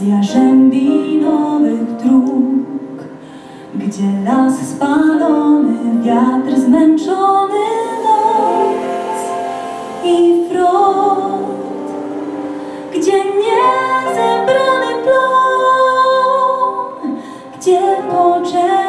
zjażdżam binowych dróg, gdzie las spalony, wiatr zmęczony, noc i front, gdzie niezebrany plon, gdzie poczek